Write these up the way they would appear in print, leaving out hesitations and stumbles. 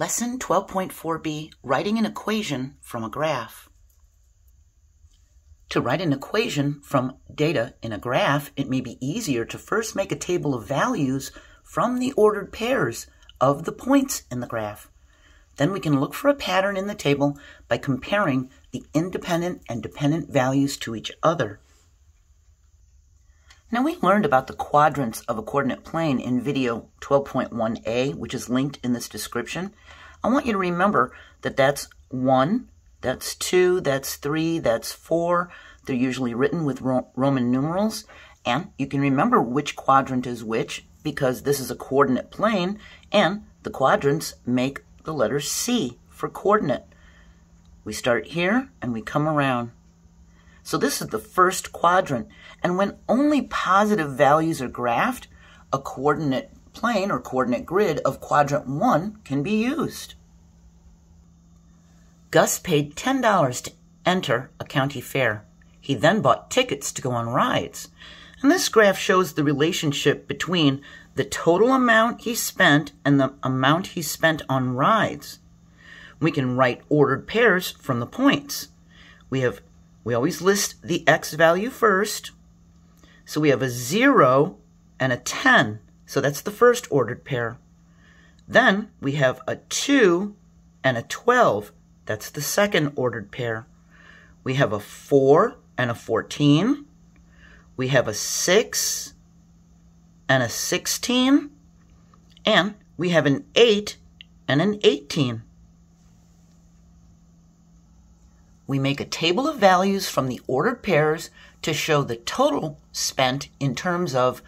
Lesson 12.4b, writing an equation from a graph. To write an equation from data in a graph, it may be easier to first make a table of values from the ordered pairs of the points in the graph. Then we can look for a pattern in the table by comparing the independent and dependent values to each other. Now, we learned about the quadrants of a coordinate plane in video 12.1a, which is linked in this description. I want you to remember that that's 1, that's 2, that's 3, that's 4. They're usually written with Roman numerals, and you can remember which quadrant is which because this is a coordinate plane, and the quadrants make the letter C for coordinate. We start here, and we come around. So this is the first quadrant, and when only positive values are graphed, a coordinate plane or coordinate grid of quadrant 1 can be used. Gus paid $10 to enter a county fair. He then bought tickets to go on rides. And this graph shows the relationship between the total amount he spent and the amount he spent on rides. We can write ordered pairs from the points. We always list the x value first. So we have a 0 and a 10. So that's the first ordered pair. Then we have a 2 and a 12. That's the second ordered pair. We have a 4 and a 14. We have a 6 and a 16. And we have an 8 and an 18. We make a table of values from the ordered pairs to show the total spent in terms of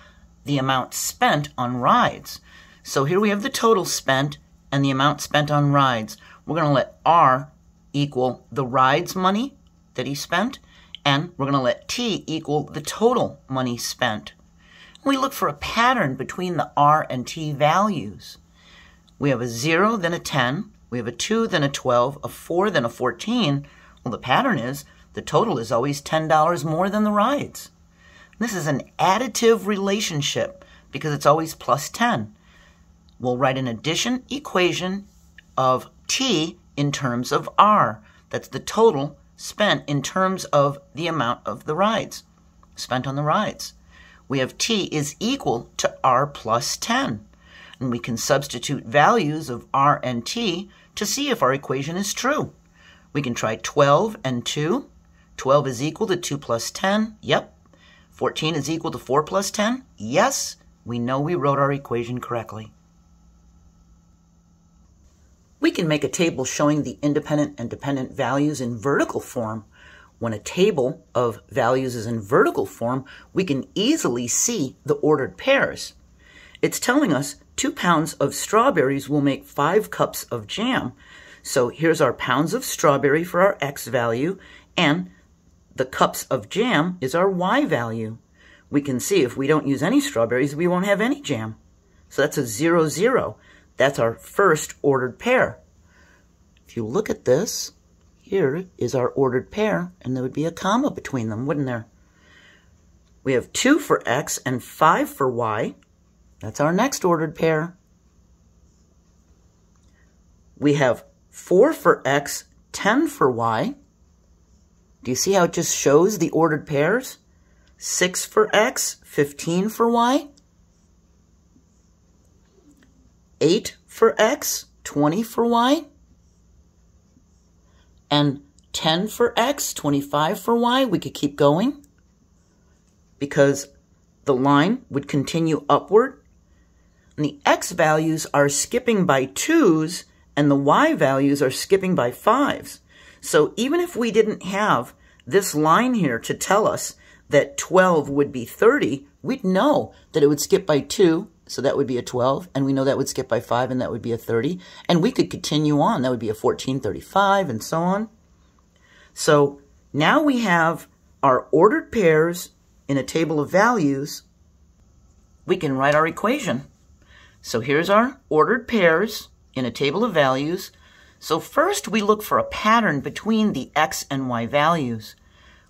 the amount spent on rides. So here we have the total spent and the amount spent on rides. We're going to let R equal the rides money that he spent, and we're going to let T equal the total money spent. We look for a pattern between the R and T values. We have a 0, then a 10, we have a 2, then a 12, a 4, then a 14, Well, the pattern is the total is always $10 more than the rides. This is an additive relationship because it's always plus 10. We'll write an addition equation of T in terms of R. That's the total spent in terms of the amount of the rides, spent on the rides. We have T is equal to R plus 10. And we can substitute values of R and T to see if our equation is true. We can try 12 and 2. 12 is equal to 2 plus 10. Yep. 14 is equal to 4 plus 10. Yes, we know we wrote our equation correctly. We can make a table showing the independent and dependent values in vertical form. When a table of values is in vertical form, we can easily see the ordered pairs. It's telling us 2 pounds of strawberries will make 5 cups of jam. So here's our pounds of strawberry for our x value, and the cups of jam is our y value. We can see if we don't use any strawberries, we won't have any jam. So that's a 0, 0. That's our first ordered pair. If you look at this, here is our ordered pair, and there would be a comma between them, wouldn't there? We have 2 for x and 5 for y. That's our next ordered pair. We have 4 for x, 10 for y. Do you see how it just shows the ordered pairs? 6 for x, 15 for y. 8 for x, 20 for y. And 10 for x, 25 for y. We could keep going because the line would continue upward. And the x values are skipping by 2s, and the y values are skipping by 5s. So even if we didn't have this line here to tell us that 12 would be 30, we'd know that it would skip by 2, so that would be a 12, and we know that would skip by 5, and that would be a 30, and we could continue on. That would be a 14, 35, and so on. So now we have our ordered pairs in a table of values. We can write our equation. So here's our ordered pairs in a table of values. So first we look for a pattern between the x and y values.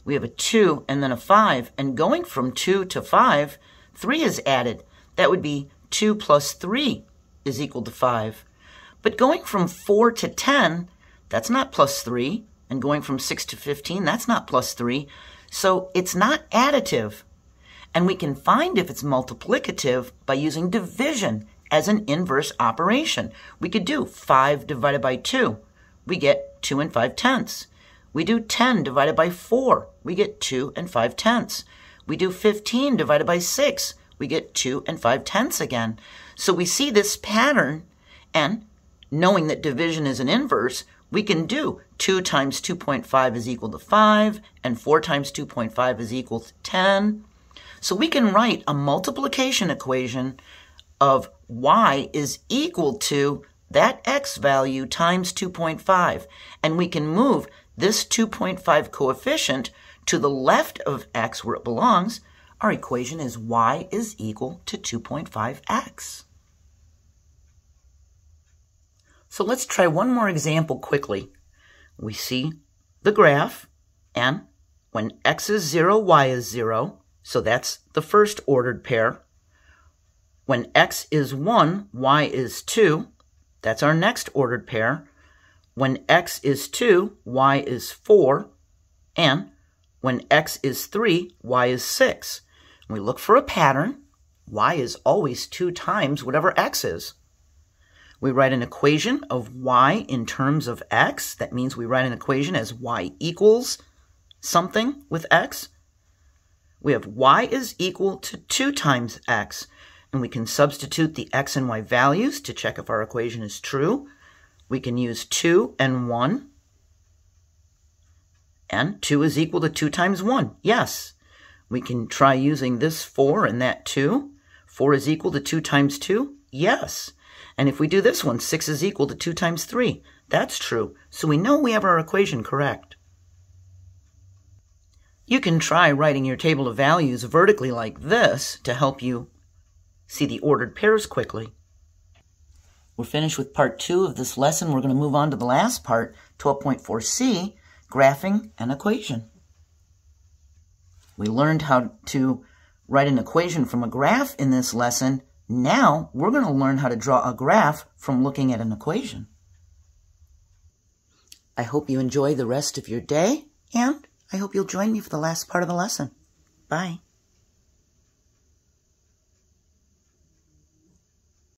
We have a 2 and then a 5, and going from 2 to 5, 3 is added. That would be 2 plus 3 is equal to 5. But going from 4 to 10, that's not plus 3. And going from 6 to 15, that's not plus 3. So it's not additive. And we can find if it's multiplicative by using division as an inverse operation. We could do 5 divided by 2. We get 2 and 5 tenths. We do 10 divided by 4. We get 2 and 5 tenths. We do 15 divided by 6. We get 2 and 5 tenths again. So we see this pattern, and knowing that division is an inverse, we can do 2 times 2.5 is equal to 5, and 4 times 2.5 is equal to 10. So we can write a multiplication equation of y is equal to that x value times 2.5, and we can move this 2.5 coefficient to the left of x where it belongs. Our equation is y is equal to 2.5x. So let's try one more example quickly. We see the graph, and when x is 0, y is 0, so that's the first ordered pair. When x is 1, y is 2, that's our next ordered pair. When x is 2, y is 4, and when x is 3, y is 6. We look for a pattern. Y is always 2 times whatever x is. We write an equation of y in terms of x. That means we write an equation as y equals something with x. We have y is equal to 2 times x. And we can substitute the x and y values to check if our equation is true. We can use 2 and 1. And 2 is equal to 2 times 1. Yes. We can try using this 4 and that 2. 4 is equal to 2 times 2. Yes. And if we do this one, 6 is equal to 2 times 3. That's true. So we know we have our equation correct. You can try writing your table of values vertically like this to help you see the ordered pairs quickly. We're finished with part 2 of this lesson. We're going to move on to the last part, 12.4c, graphing an equation. We learned how to write an equation from a graph in this lesson. Now we're going to learn how to draw a graph from looking at an equation. I hope you enjoy the rest of your day, and I hope you'll join me for the last part of the lesson. Bye.